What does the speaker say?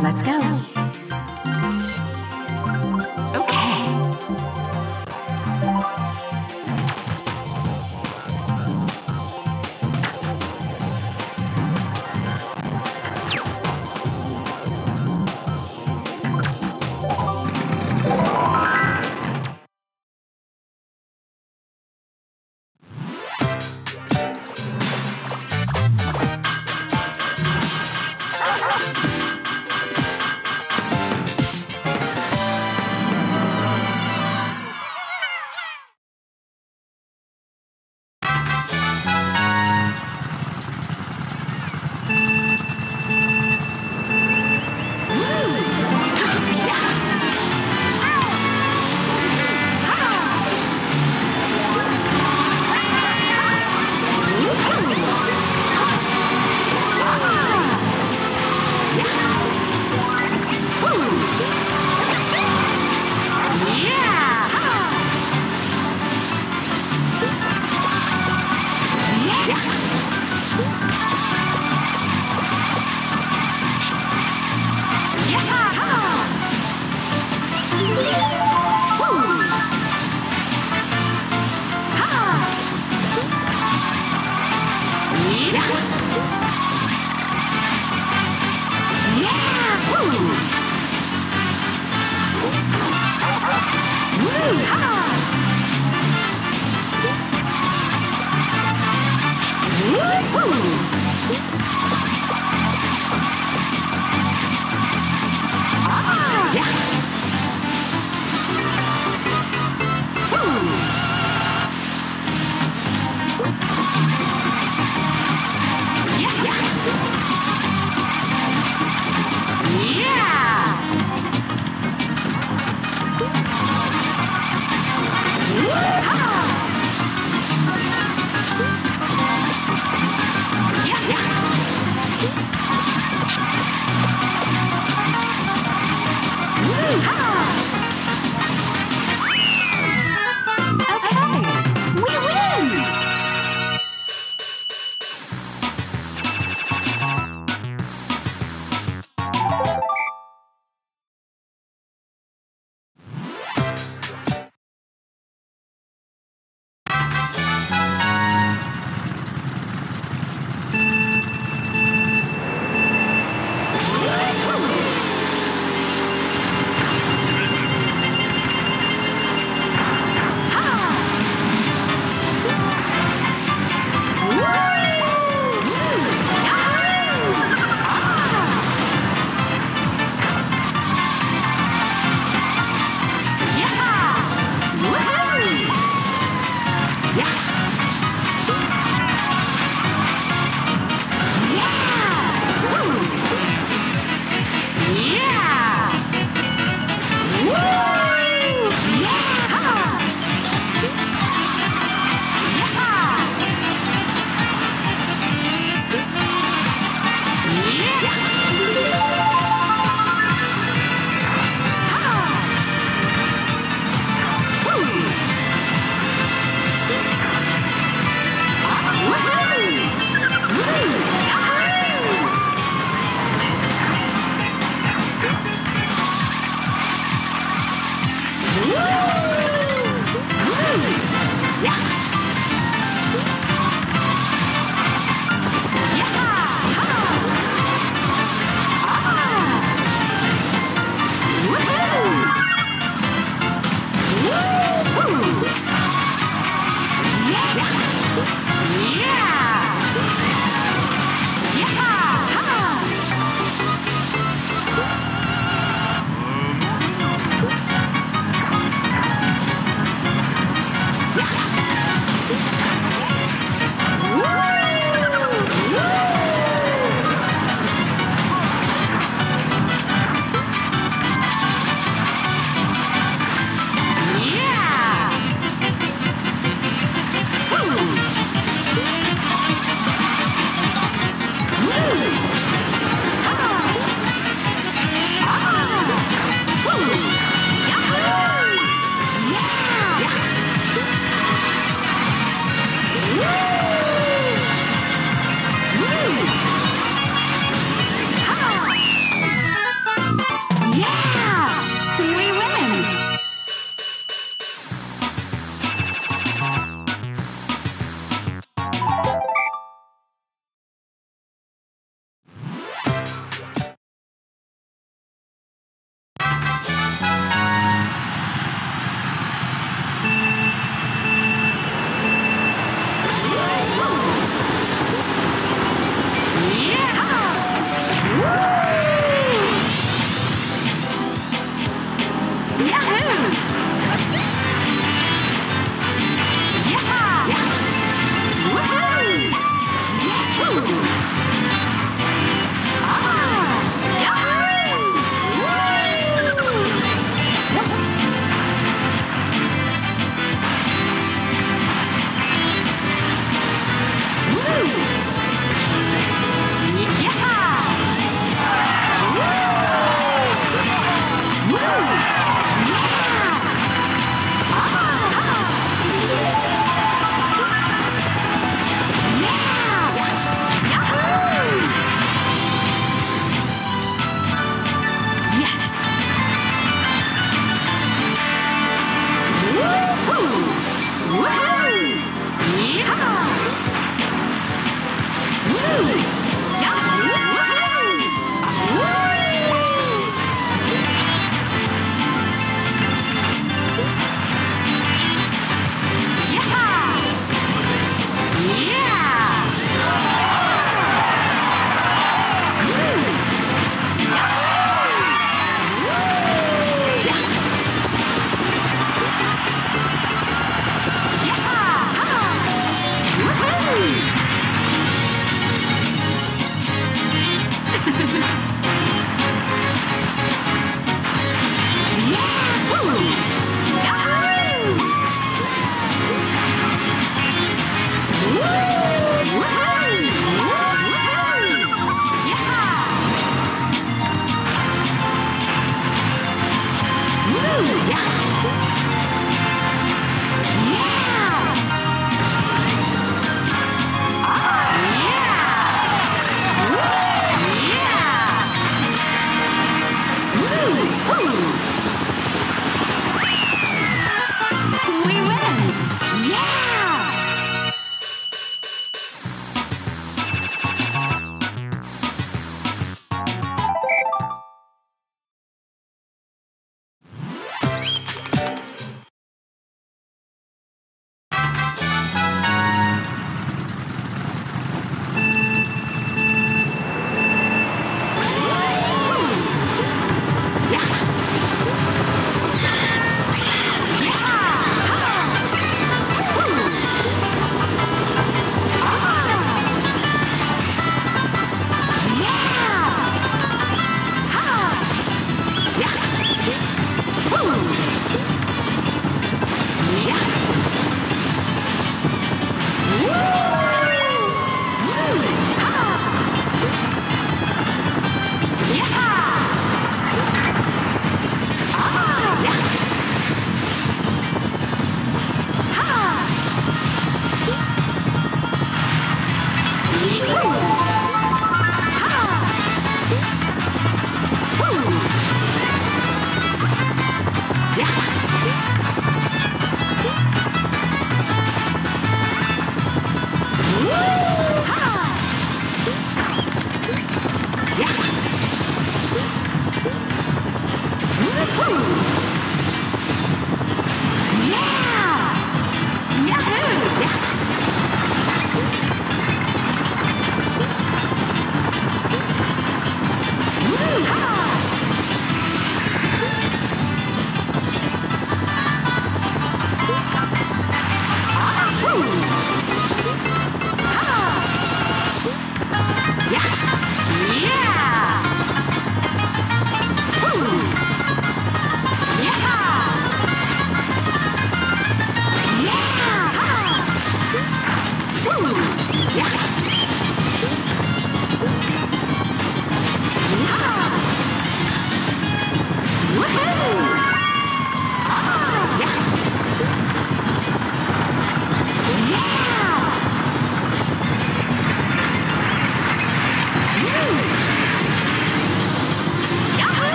Let's go. Okay. Woo!